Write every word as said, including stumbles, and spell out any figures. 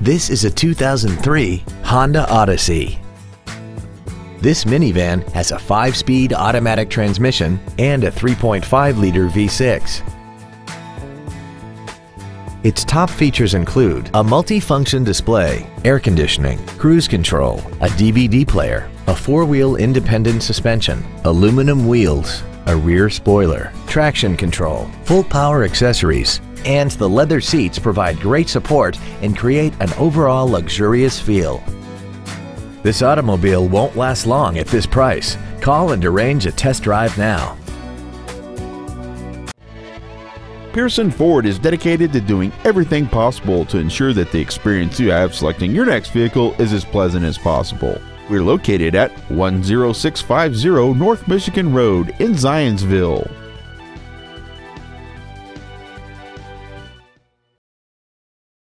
This is a two thousand three Honda Odyssey. This minivan has a five-speed automatic transmission and a three point five liter V six. Its top features include a multifunction display, air conditioning, cruise control, a D V D player, a four-wheel independent suspension, aluminum wheels, a rear spoiler, traction control, full power accessories, and the leather seats provide great support and create an overall luxurious feel. This automobile won't last long at this price. Call and arrange a test drive now. Pearson Ford is dedicated to doing everything possible to ensure that the experience you have selecting your next vehicle is as pleasant as possible. We're located at one oh six five zero North Michigan Road in Zionsville.